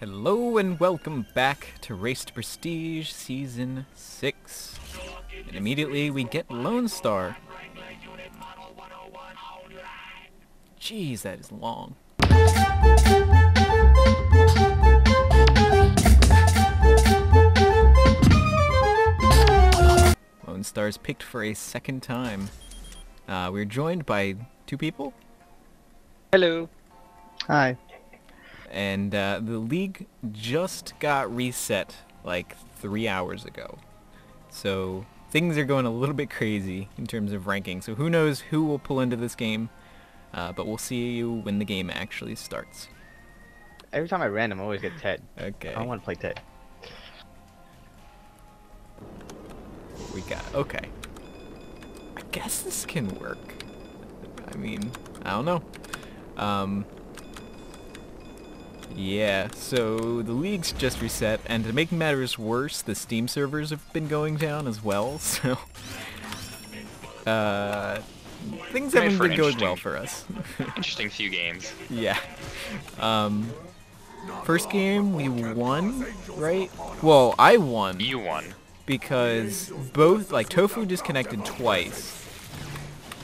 Hello and welcome back to Race to Prestige Season 6. And immediately we get Lone Star. Jeez, that is long. Lone Star is picked for a second time. We're joined by two people. Hello. Hi. And the league just got reset like 3 hours ago. So things are going a little bit crazy in terms of ranking. So who knows who will pull into this game, but we'll see you when the game actually starts. Every time I random, I always get Ted. Okay. I don't want to play Ted. What we got? Okay. I guess this can work. I mean, I don't know. Yeah, so the league's just reset, and to make matters worse, the Steam servers have been going down as well, so... things haven't been going well for us. Interesting few games. Yeah. First game, we won, right? Well, I won. You won. Because both, like, Tofu disconnected twice,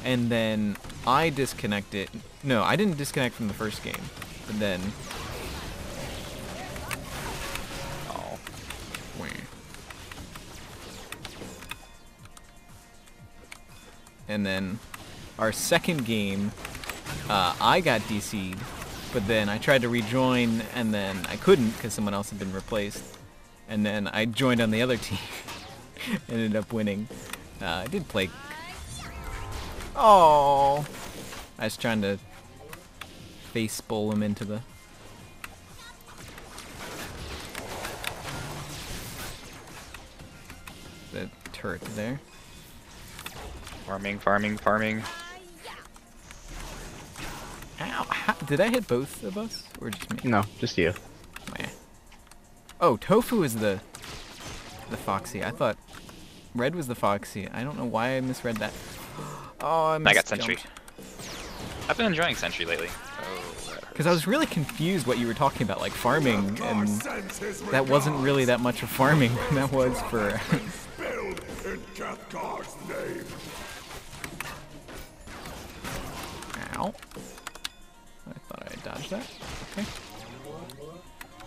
and then I disconnected... No, I didn't disconnect from the first game, but then... And then our second game, I got DC'd, but then I tried to rejoin, and then I couldn't because someone else had been replaced. And then I joined on the other team, ended up winning. I did play... Oh, I was trying to face bowl him into the... turret there. Farming, farming, farming. Ow! How, did I hit both of us, or just me? No, just you. Man. Oh, Tofu is the foxy. I thought Red was the foxy. I don't know why I misread that. Oh, I got Sentry. I've been enjoying Sentry lately. Because I was really confused what you were talking about, like farming, and that wasn't really that much of farming. That was for. Cathcar's name. Ow. I thought I dodged that. Okay.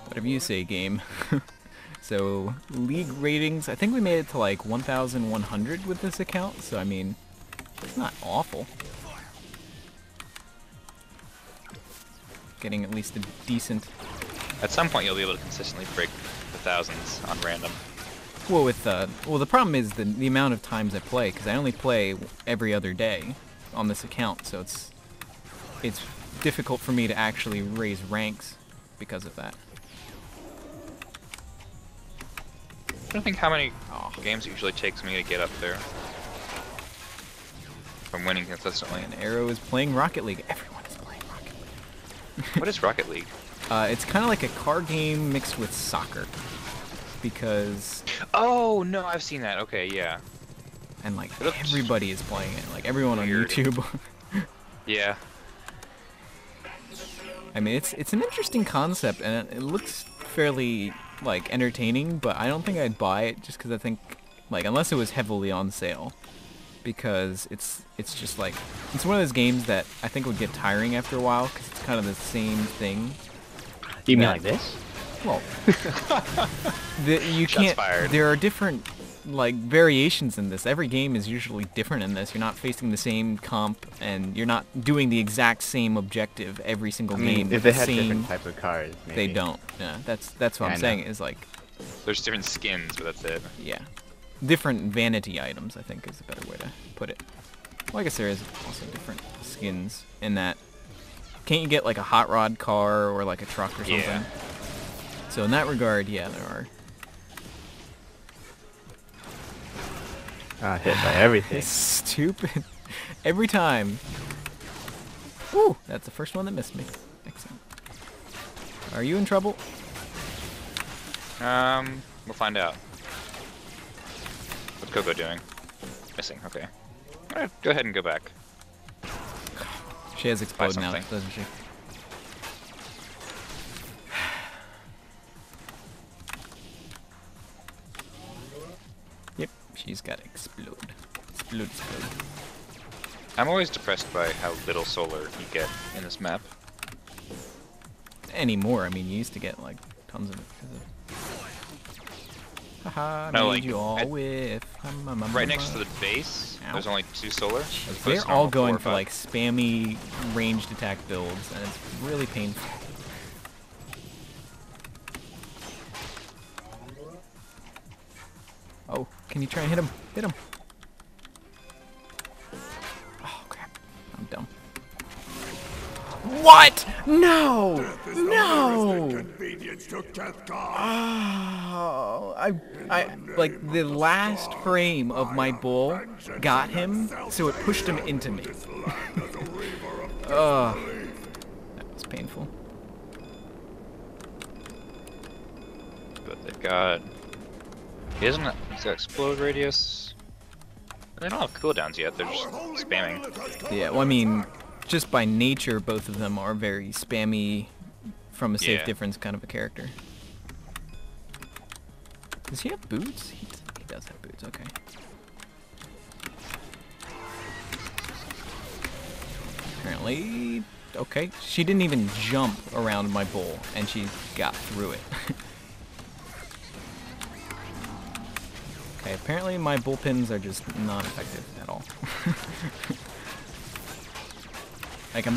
Whatever you say, game. So, league ratings. I think we made it to like 1,100 with this account, so I mean, it's not awful. Getting at least a decent... At some point you'll be able to consistently break the thousands on random. Well, with well, the problem is the amount of times I play, because I only play every other day on this account, so it's difficult for me to actually raise ranks because of that. I don't think how many games it usually takes me to get up there from winning consistently. And Arrow is playing Rocket League. Everyone is playing Rocket League. What is Rocket League? It's kind of like a car game mixed with soccer. Because oh no, I've seen that. Okay, yeah. And like everybody is playing it, like everyone on YouTube. Yeah. I mean, it's an interesting concept, and it looks fairly like entertaining, but I don't think I'd buy it just because I think like unless it was heavily on sale, because it's just like it's one of those games that I think would get tiring after a while because it's kind of the same thing. You mean like this? Well, you can't. There are different, like, variations in this. Every game is usually different in this. You're not facing the same comp, and you're not doing the exact same objective every single game. If they had different types of cars, maybe. They don't. Yeah, that's what I'm saying. Is like, there's different skins, but that's it. Yeah, different vanity items, I think, is a better way to put it. Well, I guess there is also different skins in that. Can't you get like a hot rod car or like a truck or something? Yeah. So in that regard, yeah, there are. Hit by everything. It's stupid. Every time. Ooh, that's the first one that missed me. Excellent. Are you in trouble? We'll find out. What's Coco doing? Missing, okay. Alright, go ahead and go back. She has explode now, doesn't she? Yep, she's got explode. Explode, explode. I'm always depressed by how little solar you get in this map. Anymore, I mean, you used to get like tons of it. Haha, no, like, you all with. Right next to the base, ow, there's only 2 solar. They're all going for like spammy ranged attack builds, and it's really painful. Oh, can you try and hit him? Hit him! Oh, crap. I'm dumb. What? No! No! Oh, I like the last frame of my bull got him, so it pushed him into me. Oh, that was painful. But they've got... He doesn't have, he's got explode radius. They don't have cooldowns yet, they're just spamming. Yeah, well I mean, just by nature, both of them are very spammy, from a safe difference kind of a character. Does he have boots? He does have boots, okay. Apparently, okay. She didn't even jump around my bowl, and she got through it. Okay, apparently my bullpens are just not effective at all. Like I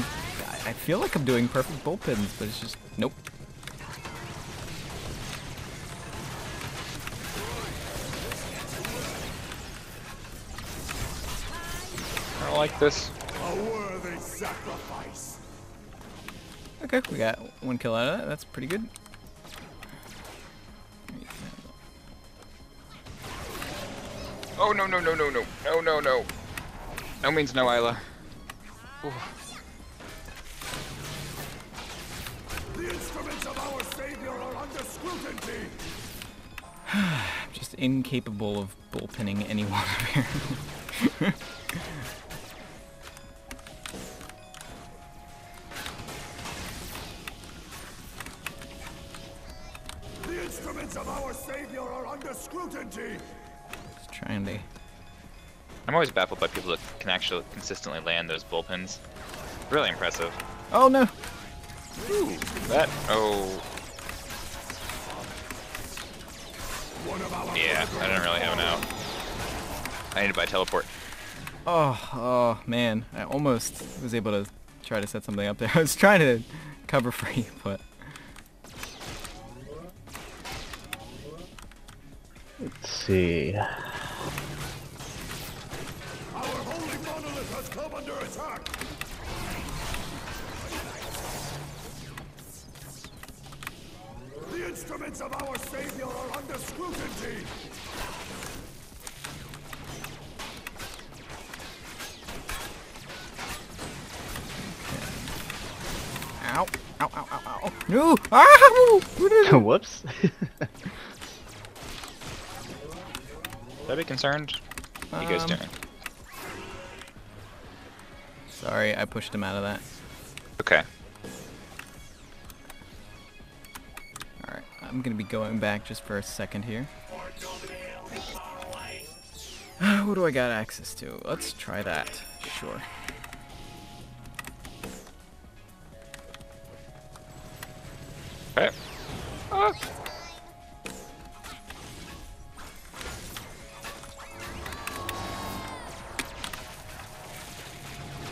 feel like I'm doing perfect bullpens, but it's just, nope. I don't like this. A worthy sacrifice. Okay, we got 1 kill out of that. That's pretty good. Oh no no no no no no no no! No means no, Ayla. Ooh. The instruments of our savior are under scrutiny. Just incapable of bullpenning anyone, apparently. The instruments of our savior are under scrutiny. Just trying to. I'm always baffled by people that can actually consistently land those bullpens. Really impressive. Oh no. Ooh, that, oh. Yeah, I didn't really have an out. I need to buy teleport. Oh, oh man, I almost was able to try to set something up there. I was trying to cover for you, but... Let's see... Our holy monolith has come under attack! The instruments of our savior are under scrutiny. Okay. Ow! Ow! Ow! Ow! Ow! No! Ah! Whoops! Should I be concerned? You guys doing? Sorry, I pushed him out of that. Okay. I'm gonna be going back just for a second here. What do I got access to? Let's try that. Sure. Hey. Oh.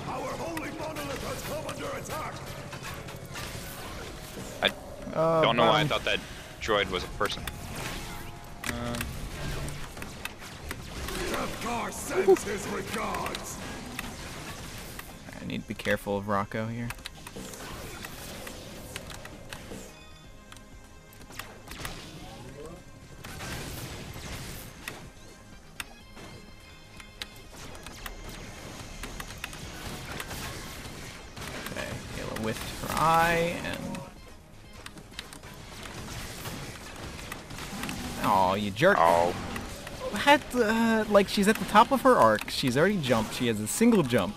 Our holy monolith has come under attack. I don't know why I thought that droid was a person. I need to be careful of Rocco here. Okay, Ayla whiffed her eye and Oh, you jerk. Oh. Like, she's at the top of her arc. She's already jumped. She has a single jump.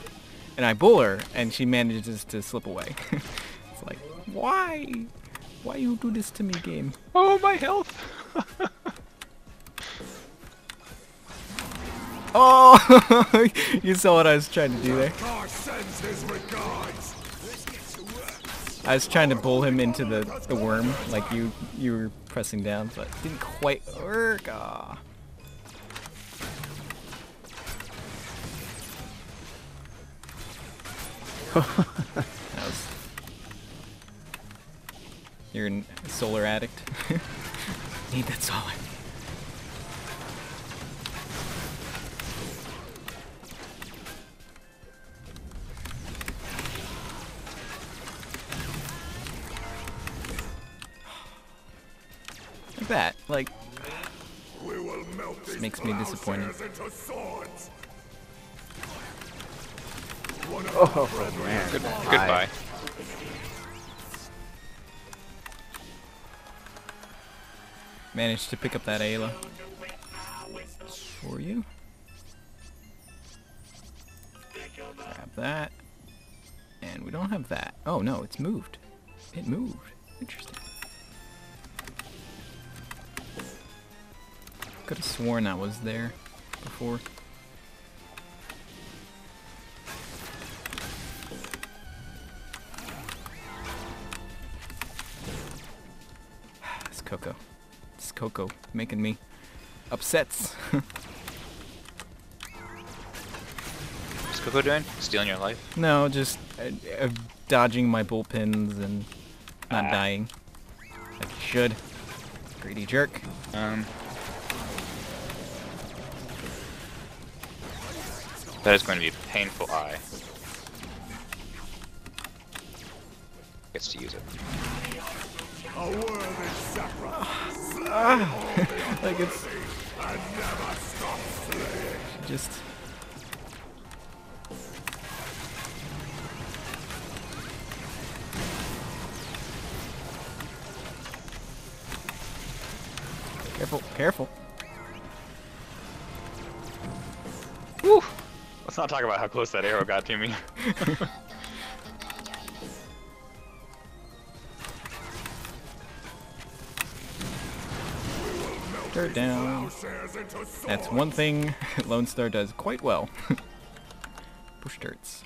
And I bull her, and she manages to slip away. It's like, why? Why you do this to me, game? Oh, my health! Oh! You saw what I was trying to do there. I was trying to bull him into the worm, like you were pressing down, but it didn't quite work. Aww. That was... You're a solar addict. Need that solar. Like that. Like, we will melt this makes me disappointed. Oh man. Goodbye. Managed to pick up that Ayla for you. Grab that. And we don't have that. Oh no, it's moved. It moved. Interesting. Could have sworn that was there before. It's Coco. It's Coco making me upsets. What's Coco doing? Stealing your life? No, just dodging my bullpens and not dying. Like you should. Greedy jerk. That is going to be a painful eye. Gets to use it. Like it's... Just... Careful, careful. Woo! Let's not talk about how close that arrow got to me. Dirt down. That's one thing Lone Star does quite well. Push dirts.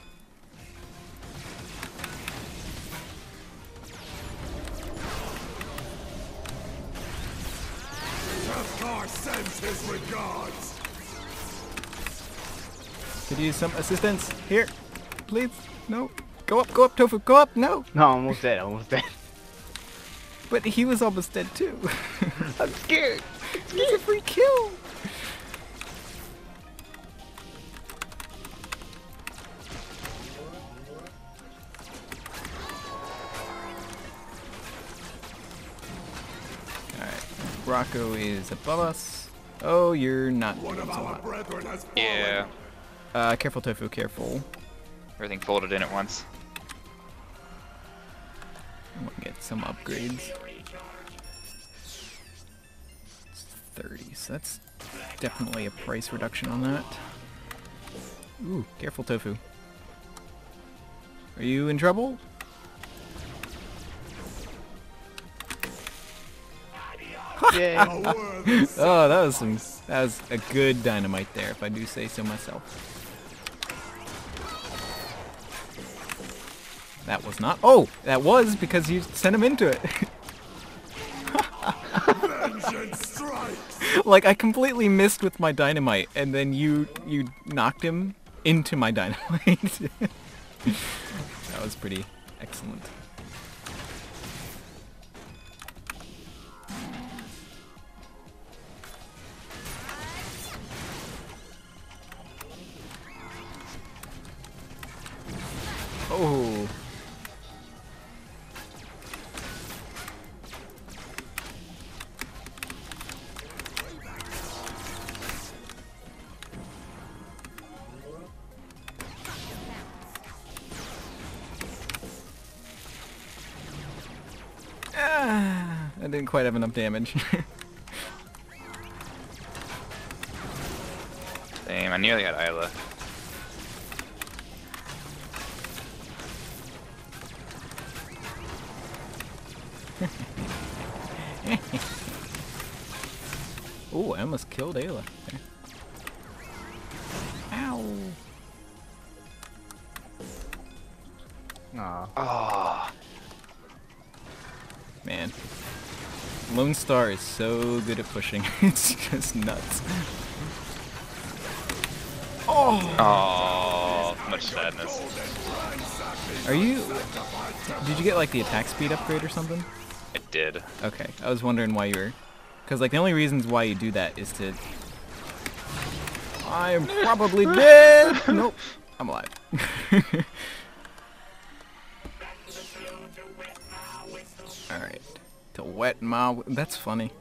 Sends his regards. Could use some assistance here, please. No, go up, Tofu, go up. No. No, almost dead, almost dead. But he was almost dead too. I'm scared. It's a free kill. All right, Rocco is above us. Oh, you're not. One of our brethren has fallen. Yeah. Careful, Tofu, careful. Everything folded in at once. I'm gonna get some upgrades. It's 30, so that's definitely a price reduction on that. Ooh, careful, Tofu. Are you in trouble? Oh, that was a good dynamite there, if I do say so myself. That was not. Oh, that was because you sent him into it. Like I completely missed with my dynamite, and then you knocked him into my dynamite. That was pretty excellent. Oh. Didn't quite have enough damage. Same, I nearly got Ayla. Ooh, I almost killed Ayla. Ow! Aww. Oh. Man. Lone Star is so good at pushing. It's just nuts. Oh! Oh, much sadness. Are you... Did you get like the attack speed upgrade or something? I did. Okay, I was wondering why you were... Because like the only reasons why you do that is to... I'm probably dead! Nope, I'm alive. Alright. To wet my... That's funny.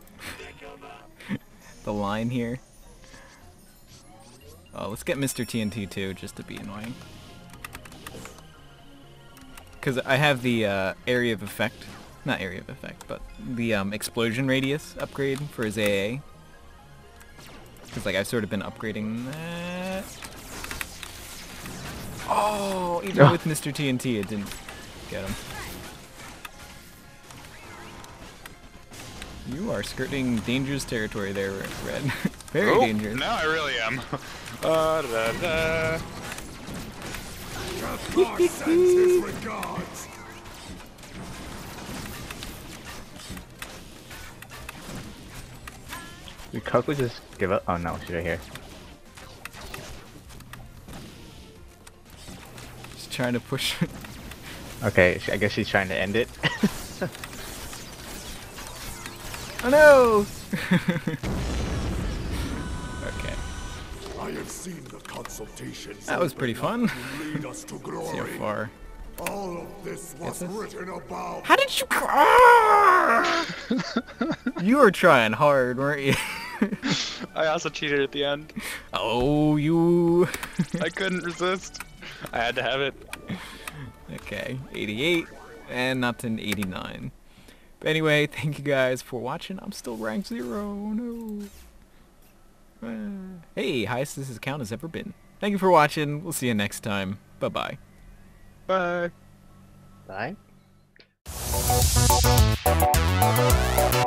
The line here. Oh, let's get Mr. TNT too, just to be annoying. Because I have the area of effect. Not area of effect, but the explosion radius upgrade for his AA. Because like I've sort of been upgrading that. Oh, even with Mr. TNT, it didn't get him. You are skirting dangerous territory there, Red. Very dangerous. Now I really am. Trust our senses regards. Did Coco just give up? Oh no, she's right here. She's trying to push. Okay, I guess she's trying to end it. Oh no! Okay. I have seen the consultations. That was pretty fun. So far. All of this was written about. How did you? You were trying hard, weren't you? I also cheated at the end. Oh, you! I couldn't resist. I had to have it. Okay, 88, and not an 89. But anyway, thank you guys for watching. I'm still rank 0. No. Hey, highest this account has ever been. Thank you for watching. We'll see you next time. Bye-bye. Bye. Bye. Bye.